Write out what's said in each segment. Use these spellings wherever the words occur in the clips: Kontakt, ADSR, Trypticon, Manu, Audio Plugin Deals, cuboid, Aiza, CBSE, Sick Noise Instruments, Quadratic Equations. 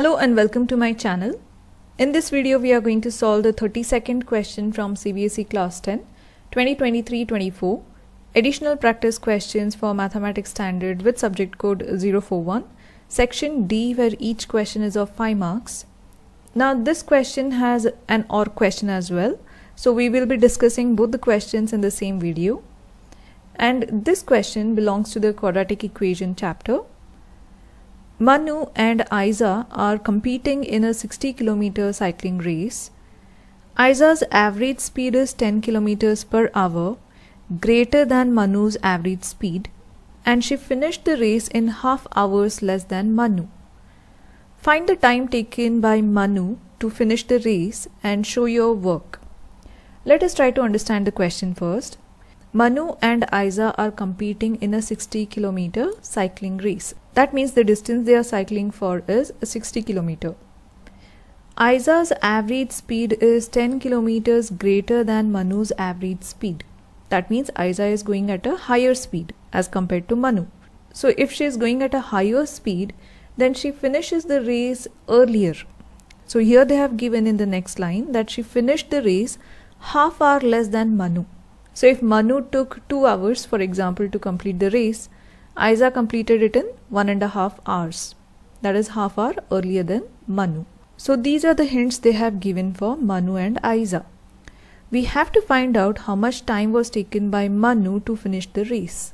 Hello and welcome to my channel. In this video we are going to solve the 32nd question from CBSE class 10 2023-24 additional practice questions for mathematics standard with subject code 041 section D, where each question is of 5 marks. Now this question has an OR question as well, so we will be discussing both the questions in the same video, and this question belongs to the quadratic equation chapter. Manu and Aiza are competing in a 60-kilometer cycling race. Aiza's average speed is 10 kilometers per hour, greater than Manu's average speed, and she finished the race in half hours less than Manu. Find the time taken by Manu to finish the race and show your work. Let us try to understand the question first. Manu and Aiza are competing in a 60-kilometer cycling race. That means the distance they are cycling for is 60 km. Aiza's average speed is 10 km greater than Manu's average speed. That means Aiza is going at a higher speed as compared to Manu. So if she is going at a higher speed, then she finishes the race earlier. So here they have given in the next line that she finished the race half hour less than Manu. So if Manu took 2 hours, for example, to complete the race, Aiza completed it in 1.5 hours. That is half hour earlier than Manu. So these are the hints they have given for Manu and Aiza. We have to find out how much time was taken by Manu to finish the race.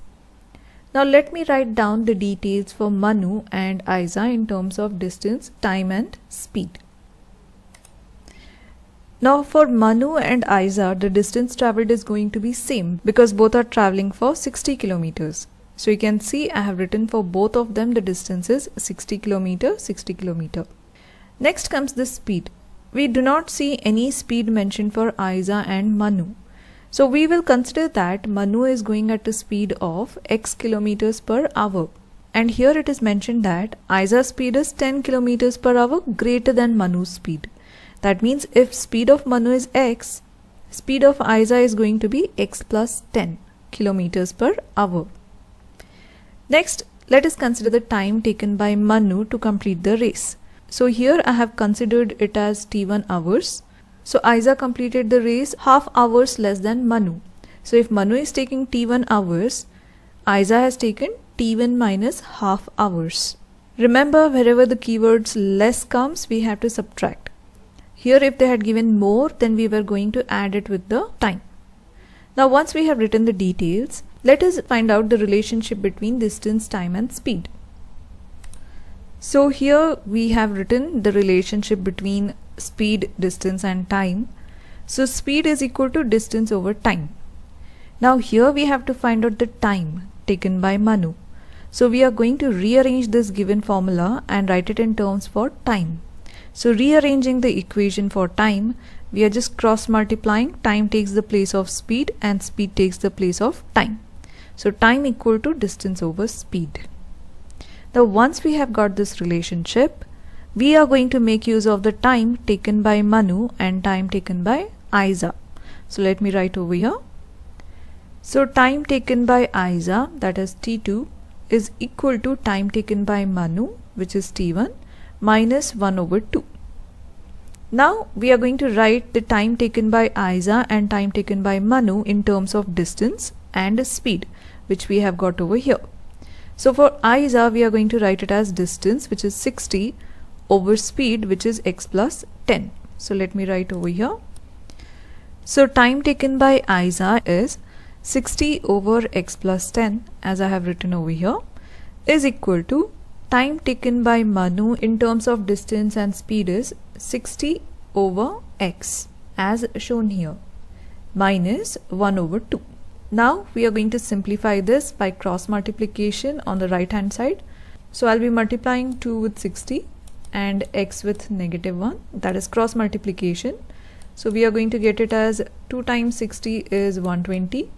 Now let me write down the details for Manu and Aiza in terms of distance, time and speed. Now for Manu and Aiza, the distance travelled is going to be same because both are travelling for 60 kilometers. So you can see I have written for both of them the distance is 60 kilometer. Next comes the speed. We do not see any speed mentioned for Aiza and Manu. So we will consider that Manu is going at a speed of x kilometers per hour. And here it is mentioned that Aiza's speed is 10 kilometers per hour greater than Manu's speed. That means if speed of Manu is x, speed of Aiza is going to be x plus 10 kilometers per hour. Next, let us consider the time taken by Manu to complete the race. So here I have considered it as t1 hours. So Aiza completed the race half hours less than Manu. So if Manu is taking t1 hours, Aiza has taken t1 minus half hours. Remember, wherever the keywords less comes, we have to subtract. Here if they had given more, then we were going to add it with the time. Now once we have written the details, let us find out the relationship between distance, time and speed. So here we have written the relationship between speed, distance and time. So speed is equal to distance over time. Now here we have to find out the time taken by Manu. So we are going to rearrange this given formula and write it in terms for time. So rearranging the equation for time, we are just cross multiplying. Time takes the place of speed and speed takes the place of time. So time equal to distance over speed. Now once we have got this relationship, we are going to make use of the time taken by Manu and time taken by Aiza. So let me write over here. So time taken by Aiza, that is t2, is equal to time taken by Manu, which is t1, minus 1 over 2. Now we are going to write the time taken by Aiza and time taken by Manu in terms of distance and speed, which we have got over here. So for Aiza we are going to write it as distance, which is 60, over speed, which is x plus 10. So let me write over here. So time taken by Aiza is 60 over x plus 10, as I have written over here, is equal to time taken by Manu in terms of distance and speed is 60 over x, as shown here, minus 1 over 2. Now we are going to simplify this by cross multiplication on the right hand side. So I'll be multiplying 2 with 60 and x with negative 1. That is cross multiplication. So we are going to get it as 2 times 60 is 120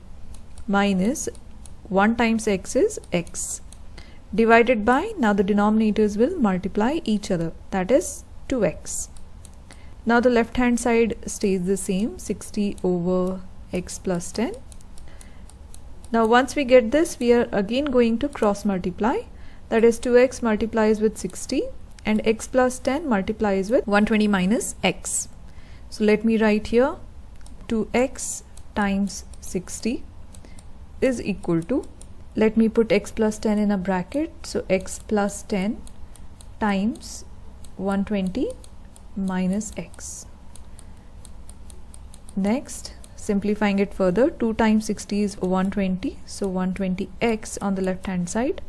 minus 1 times x is x. Divided by, now the denominators will multiply each other, that is 2x. Now the left hand side stays the same, 60 over x plus 10. Now once we get this, we are again going to cross multiply, that is 2x multiplies with 60 and x plus 10 multiplies with 120 minus x. So let me write here 2x times 60 is equal to, let me put x plus 10 in a bracket, so x plus 10 times 120 minus x. Next, simplifying it further, 2 times 60 is 120, so 120x on the left hand side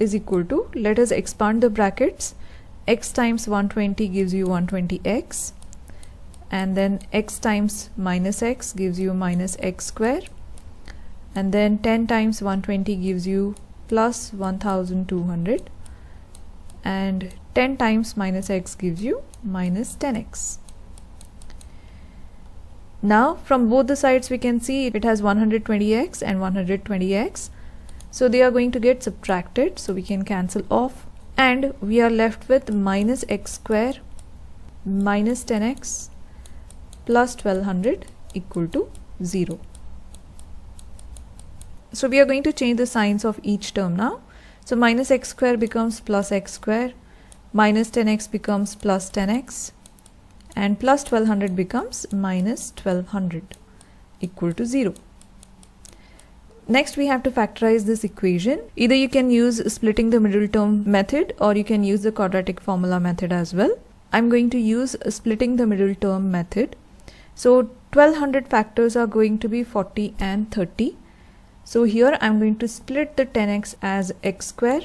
is equal to, let us expand the brackets, x times 120 gives you 120x, and then x times minus x gives you minus x square, and then 10 times 120 gives you plus 1200, and 10 times minus x gives you minus 10x. Now from both the sides we can see it has 120x and 120x, so they are going to get subtracted, so we can cancel off, and we are left with minus x square minus 10x plus 1200 equal to 0. So we are going to change the signs of each term now. So minus x square becomes plus x square, minus 10x becomes plus 10x, and plus 1200 becomes minus 1200 equal to 0. Next we have to factorize this equation. Either you can use splitting the middle term method, or you can use the quadratic formula method as well. I'm going to use splitting the middle term method. So 1200 factors are going to be 40 and 30. So here I'm going to split the 10x as x square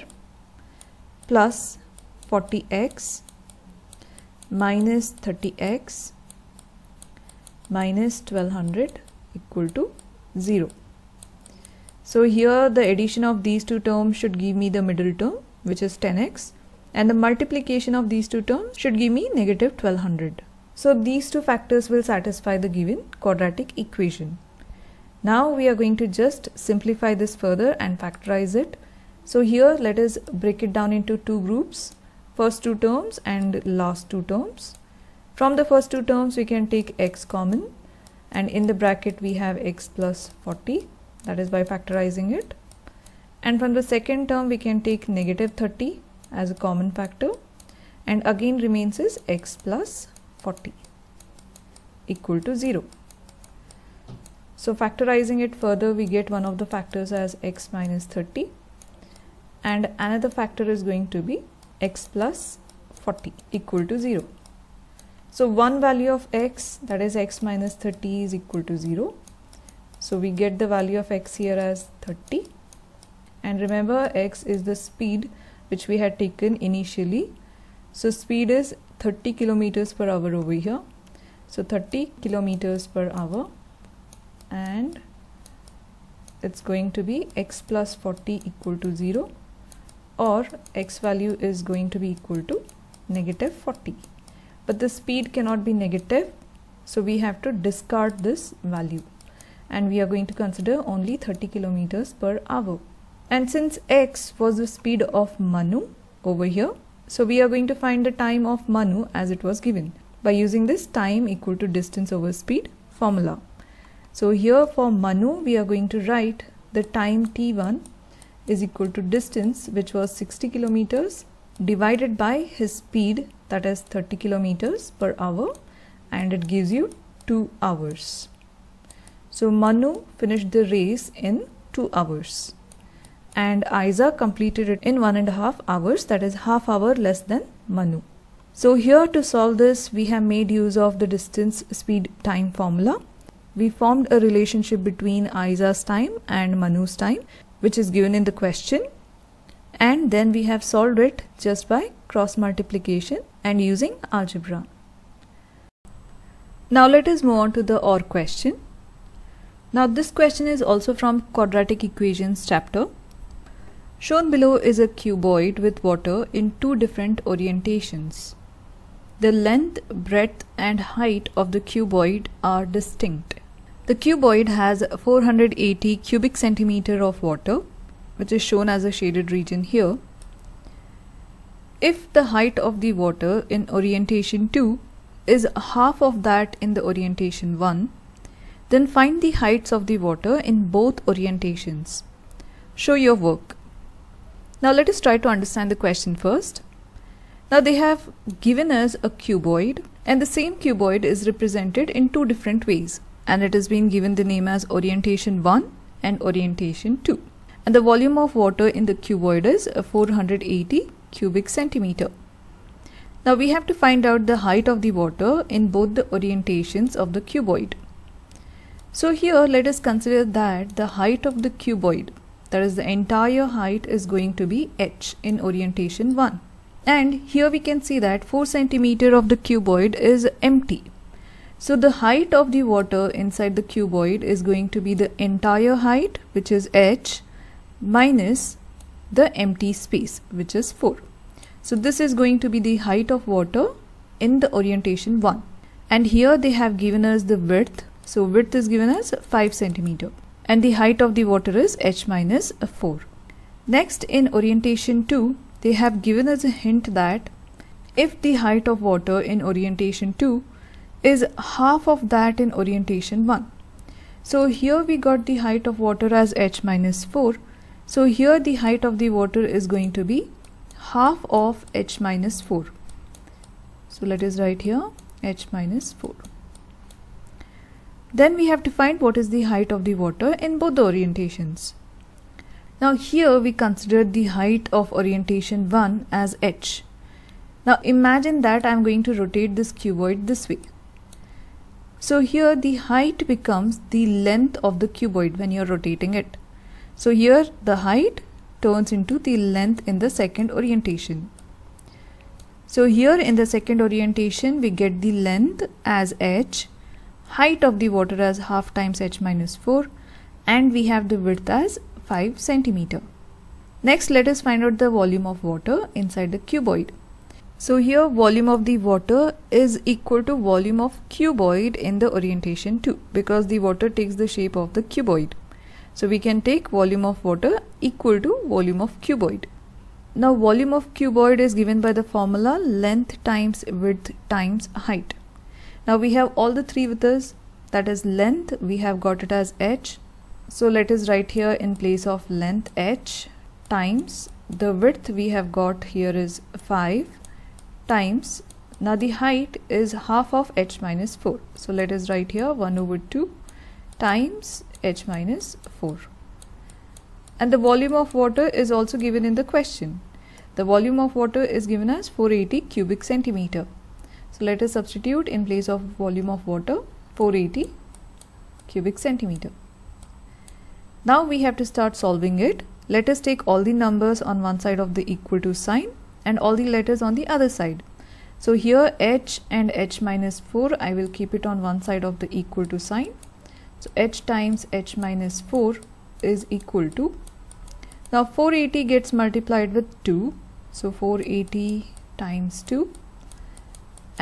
plus 40x minus 30x minus 1200 equal to 0. So here the addition of these two terms should give me the middle term, which is 10x, and the multiplication of these two terms should give me negative 1200. So these two factors will satisfy the given quadratic equation. Now we are going to just simplify this further and factorize it. So here let us break it down into two groups, first two terms and last two terms. From the first two terms we can take x common, and in the bracket we have x plus 40. That is by factorizing it. And from the second term we can take negative 30 as a common factor, and again remains is x plus 40 equal to 0. So factorizing it further, we get one of the factors as x minus 30, and another factor is going to be x plus 40 equal to 0. So one value of x, that is x minus 30, is equal to 0. So we get the value of x here as 30, and remember x is the speed which we had taken initially, so speed is 30 kilometers per hour over here, so 30 kilometers per hour, and it's going to be x plus 40 equal to 0, or x value is going to be equal to negative 40, but the speed cannot be negative, so we have to discard this value, and we are going to consider only 30 kilometers per hour. And since x was the speed of Manu over here, so we are going to find the time of Manu as it was given by using this time equal to distance over speed formula. So here for Manu we are going to write the time t1 is equal to distance, which was 60 kilometers, divided by his speed, that is 30 kilometers per hour, and it gives you 2 hours. So Manu finished the race in 2 hours and Aiza completed it in 1.5 hours, that is half hour less than Manu. So here to solve this we have made use of the distance speed time formula. We formed a relationship between Aiza's time and Manu's time, which is given in the question, and then we have solved it just by cross multiplication and using algebra. Now let us move on to the OR question. Now this question is also from Quadratic Equations chapter. Shown below is a cuboid with water in two different orientations. The length, breadth and height of the cuboid are distinct. The cuboid has 480 cubic centimeter of water, which is shown as a shaded region here. If the height of the water in orientation 2 is half of that in the orientation 1, then find the heights of the water in both orientations. Show your work. Now let us try to understand the question first. Now they have given us a cuboid, and the same cuboid is represented in two different ways, and it has been given the name as orientation 1 and orientation 2. And the volume of water in the cuboid is 480 cubic centimeter. Now we have to find out the height of the water in both the orientations of the cuboid. So here let us consider that the height of the cuboid, that is the entire height, is going to be h in orientation 1. And here we can see that 4 centimeter of the cuboid is empty. So the height of the water inside the cuboid is going to be the entire height, which is h, minus the empty space, which is 4. So this is going to be the height of water in the orientation 1. And here they have given us the width. So width is given as 5 centimeter. And the height of the water is h minus 4. Next, in orientation 2, they have given us a hint that if the height of water in orientation 2 is half of that in orientation 1. So here we got the height of water as h minus 4. So here the height of the water is going to be half of h minus 4. So let us write here h minus 4. Then we have to find what is the height of the water in both the orientations. Now here we considered the height of orientation 1 as h. Now imagine that I am going to rotate this cuboid this way. So here the height becomes the length of the cuboid when you are rotating it. So here the height turns into the length in the second orientation. So here in the second orientation we get the length as h, height of the water as half times h minus 4, and we have the width as 5 centimeter. Next, let us find out the volume of water inside the cuboid. So here volume of the water is equal to volume of cuboid in the orientation 2, because the water takes the shape of the cuboid. So we can take volume of water equal to volume of cuboid. Now volume of cuboid is given by the formula length times width times height. Now we have all the three with us, that is length, we have got it as h. So let us write here in place of length h, times the width we have got here is 5, times, now the height is half of h minus 4. So let us write here 1 over 2 times h minus 4. And the volume of water is also given in the question. The volume of water is given as 480 cubic centimeter. So let us substitute in place of volume of water 480 cubic centimeter. Now we have to start solving it. Let us take all the numbers on one side of the equal to sign and all the letters on the other side. So here h and h minus 4, I will keep it on one side of the equal to sign. So h times h minus 4 is equal to, now 480 gets multiplied with 2, so 480 times 2,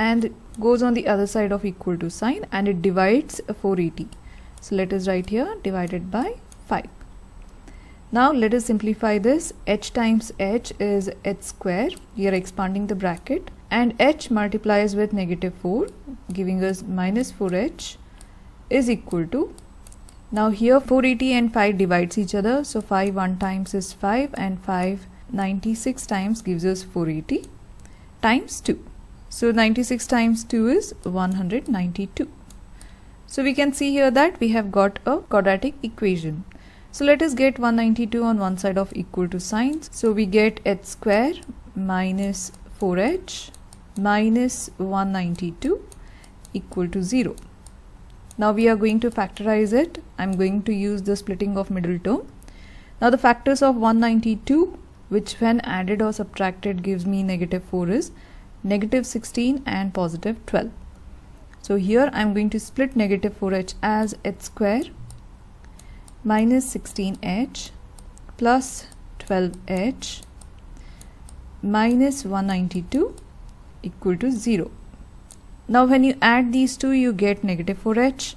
and goes on the other side of equal to sign, and it divides 480. So let us write here divided by 5. Now let us simplify this. H times h is h square, we are expanding the bracket, and h multiplies with negative 4 giving us minus 4h is equal to, now here 480 and 5 divides each other, so 5 1 times is 5 and 5 96 times gives us 480 times 2. So 96 times 2 is 192. So we can see here that we have got a quadratic equation. So let us get 192 on one side of equal to signs. So we get h square minus 4h minus 192 equal to 0. Now we are going to factorize it. I am going to use the splitting of middle term. Now the factors of 192, which when added or subtracted gives me negative 4, is negative 16 and positive 12. So here I am going to split negative 4h as h square minus 16h plus 12h minus 192 equal to 0. Now when you add these two you get negative 4h,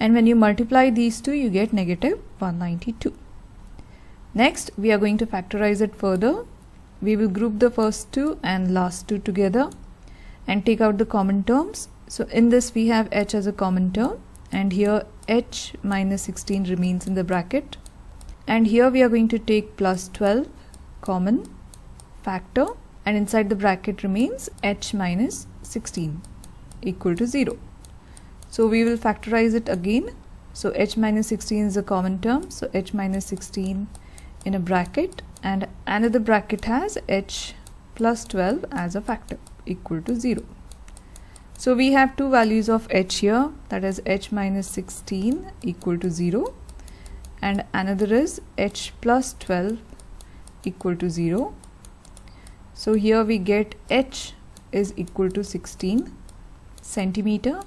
and when you multiply these two you get negative 192. Next we are going to factorize it further. We will group the first two and last two together and take out the common terms. So in this we have h as a common term, and here h minus 16 remains in the bracket, and here we are going to take plus 12 common factor and inside the bracket remains h minus 16 equal to 0. So we will factorize it again. So h minus 16 is a common term, so h minus 16 in a bracket, and another bracket has h plus 12 as a factor equal to 0. So we have two values of h here, that is h minus 16 equal to 0 and another is h plus 12 equal to 0. So here we get h is equal to 16 centimeter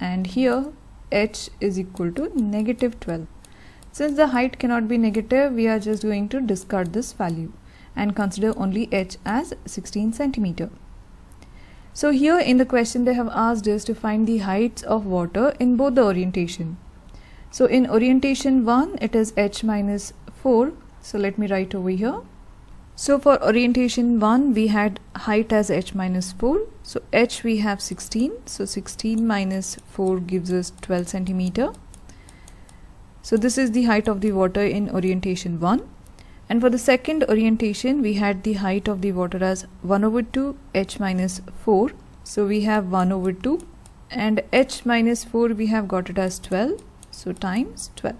and here h is equal to negative 12. Since the height cannot be negative, we are just going to discard this value and consider only h as 16 centimeter. So here in the question they have asked us to find the heights of water in both the orientation. So in orientation 1 it is h minus 4. So let me write over here. So for orientation 1 we had height as h minus 4. So h we have 16. So 16 minus 4 gives us 12 centimeter. So this is the height of the water in orientation 1. And for the second orientation we had the height of the water as 1 over 2 h minus 4. So we have 1 over 2 and h minus 4 we have got it as 12. So times 12.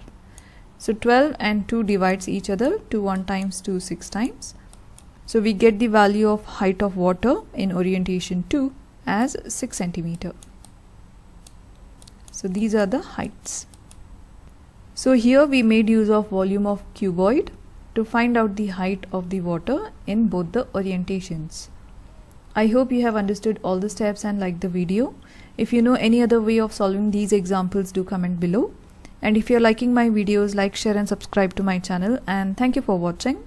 So 12 and 2 divides each other, 2 1 times 2 6 times. So we get the value of height of water in orientation 2 as 6 centimeter. So these are the heights. So here we made use of volume of cuboid to find out the height of the water in both the orientations. I hope you have understood all the steps and liked the video. If you know any other way of solving these examples, do comment below. And if you're liking my videos, like, share and subscribe to my channel. And thank you for watching.